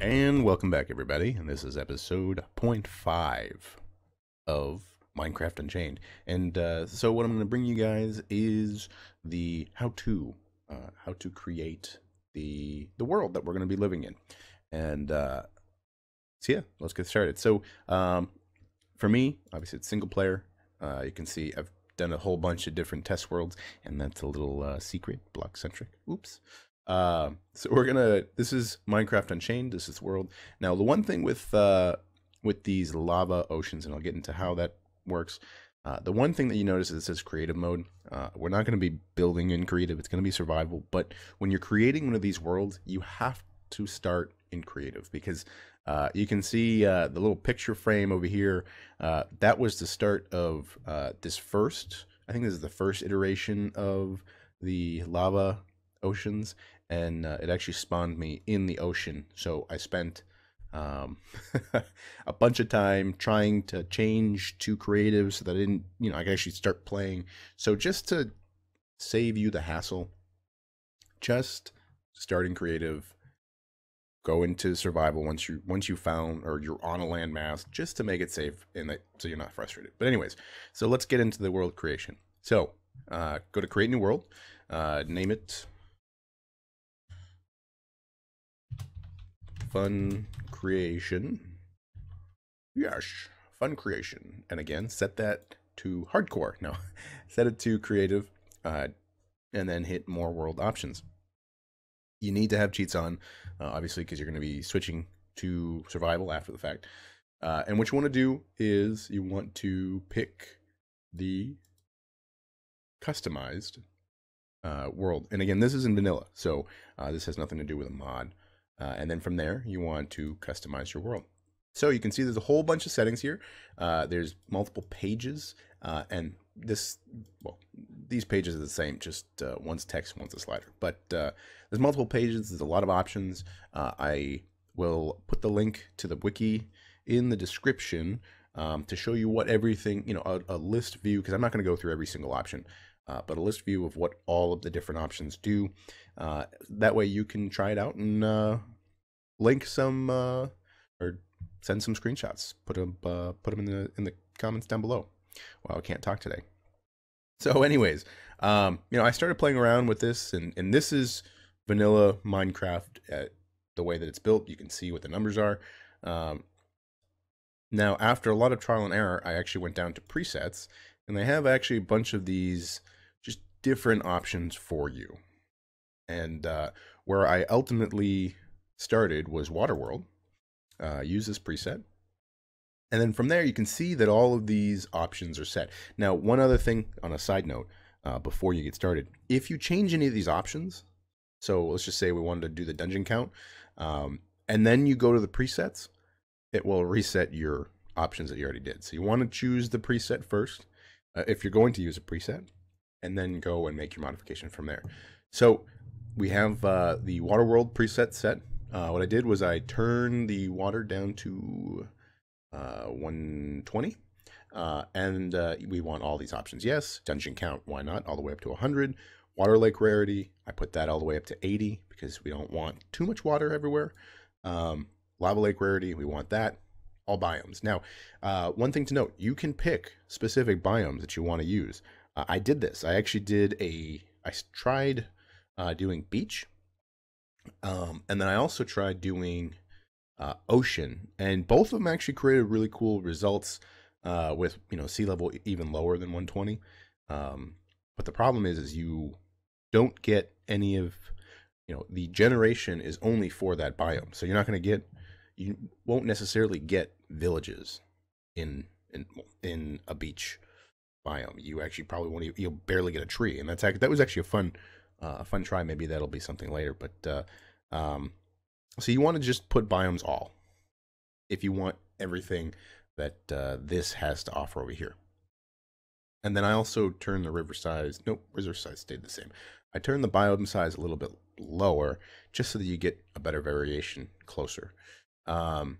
And welcome back, everybody, and this is episode 0.5 of Minecraft Unchained. And so what I'm going to bring you guys is the how to create the world that we're going to be living in. And so yeah, let's get started. So for me, obviously it's single player. You can see I've done a whole bunch of different test worlds, and that's a little secret, block centric. Oops. So this is Minecraft Unchained, this is world. Now the one thing with these lava oceans, and I'll get into how that works, the one thing that you notice is it says creative mode. We're not going to be building in creative, it's going to be survival, but when you're creating one of these worlds, you have to start in creative, because you can see the little picture frame over here, that was the start of this first, I think this is the first iteration of the lava oceans. And it actually spawned me in the ocean. So I spent a bunch of time trying to change to creative so that I didn't, you know, I could actually start playing. So just to save you the hassle, just start in creative, go into survival once you found or you're on a landmass, just to make it safe and that, so you're not frustrated. But anyways, so let's get into the world creation. So go to create new world, name it fun creation. Yes, fun creation. And again, set that to hardcore. No, set it to creative, and then hit more world options. You need to have cheats on, obviously, because you're going to be switching to survival after the fact. And what you want to do is you want to pick the customized world. And again, this is in vanilla, so this has nothing to do with a mod. And then from there, you want to customize your world. So you can see there's a whole bunch of settings here. There's multiple pages, and this, well, these pages are the same, just one's text, one's a slider. But there's multiple pages, there's a lot of options. I will put the link to the wiki in the description to show you what everything, you know, a list view, because I'm not going to go through every single option. But a list view of what all of the different options do. That way you can try it out and link some or send some screenshots. Put them in the comments down below. Well, I can't talk today. So, anyways, you know, I started playing around with this, and this is vanilla Minecraft at the way that it's built. You can see what the numbers are. Now, after a lot of trial and error, I actually went down to presets, and they have actually a bunch of these different options for you. And where I ultimately started was Waterworld. Use this preset, and then from there you can see that all of these options are set. Now, one other thing on a side note, before you get started, if you change any of these options, so let's just say we wanted to do the dungeon count, and then you go to the presets, it will reset your options that you already did. So you want to choose the preset first, if you're going to use a preset, and then go and make your modification from there. So we have the Waterworld preset set. What I did was I turned the water down to 120, and we want all these options. Yes, dungeon count, why not, all the way up to 100. Water lake rarity, I put that all the way up to 80 because we don't want too much water everywhere. Lava lake rarity, we want that. All biomes. Now, one thing to note, you can pick specific biomes that you want to use. I did this. I actually did I tried doing beach, and then I also tried doing ocean, and both of them actually created really cool results with, you know, sea level even lower than 120. But the problem is you don't get any of, you know, the generation is only for that biome, so you're not going to get, you won't necessarily get villages in a beach biome. You actually probably won't. You'll barely get a tree, and that was actually a fun try. Maybe that'll be something later. But so you want to just put biomes all if you want everything that this has to offer over here. And then I also turned the river size. Nope, river size stayed the same. I turned the biome size a little bit lower just so that you get a better variation closer. Then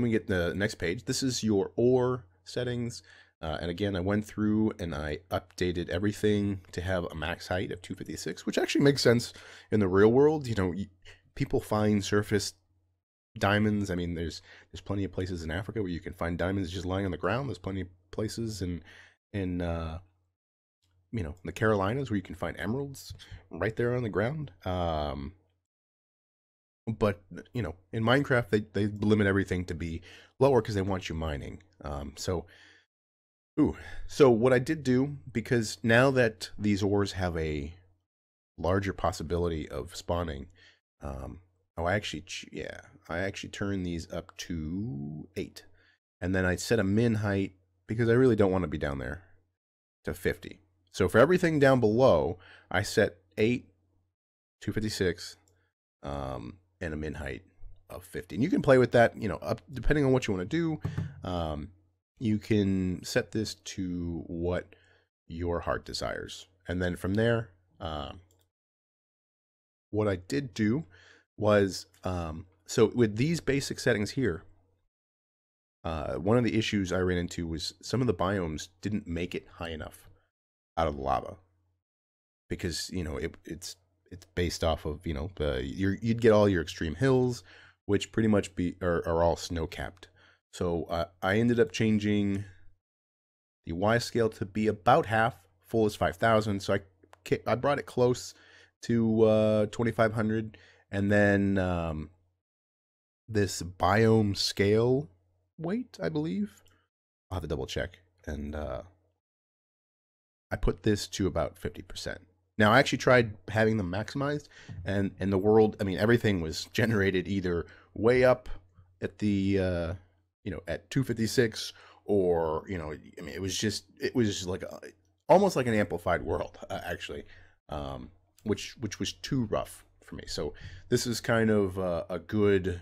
we get the next page. This is your ore settings. And again, I went through and I updated everything to have a max height of 256, which actually makes sense in the real world. You know, people find surface diamonds. I mean, there's plenty of places in Africa where you can find diamonds just lying on the ground. There's plenty of places in you know, the Carolinas where you can find emeralds right there on the ground. But, you know, in Minecraft, they limit everything to be lower because they want you mining. So what I did do, because now that these ores have a larger possibility of spawning, I actually turned these up to 8. And then I set a min height because I really don't want to be down there to 50. So for everything down below, I set 8, 256, and a min height of 50. And you can play with that, you know, up depending on what you want to do. You can set this to what your heart desires. And then from there, what I did do was, so with these basic settings here, one of the issues I ran into was some of the biomes didn't make it high enough out of the lava, because, you know, it's based off of, you know, you'd get all your extreme hills, which pretty much are all snow capped. So I ended up changing the Y scale to be about half. Full is 5,000, so I brought it close to 2,500, and then this biome scale weight, I believe, I'll have to double check, and I put this to about 50%. Now, I actually tried having them maximized, and the world, I mean, everything was generated either way up at the, you know, at 256, or, you know, I mean, it was just like almost like an amplified world, actually, which was too rough for me. So this is kind of a good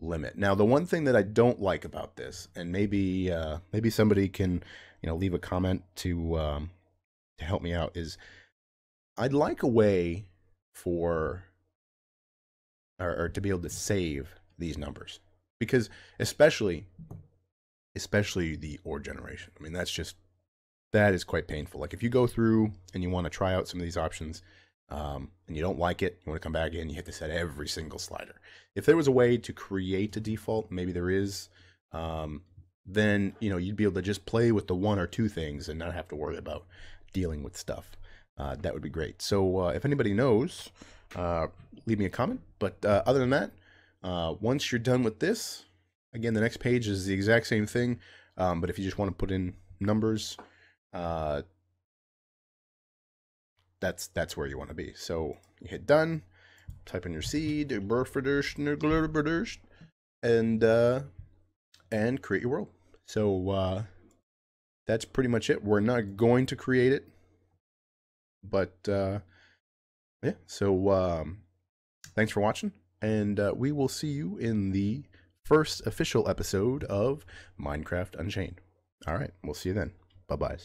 limit. Now, the one thing that I don't like about this, and maybe somebody can, you know, leave a comment to help me out, is I'd like a way for, or to be able to save these numbers, because especially the ore generation. I mean, that is quite painful. Like, if you go through and you want to try out some of these options, and you don't like it, you want to come back in, you have to set every single slider. If there was a way to create a default, maybe there is, then, you know, you'd be able to just play with the one or two things and not have to worry about dealing with stuff. That would be great. So if anybody knows, leave me a comment. But other than that, once you're done with this, again, the next page is the exact same thing. But if you just want to put in numbers, that's where you want to be. So you hit done, type in your seed, and create your world. So that's pretty much it. We're not going to create it, but yeah. So thanks for watching, and we will see you in the first official episode of Minecraft Unchained. All right, we'll see you then. Bye-bye.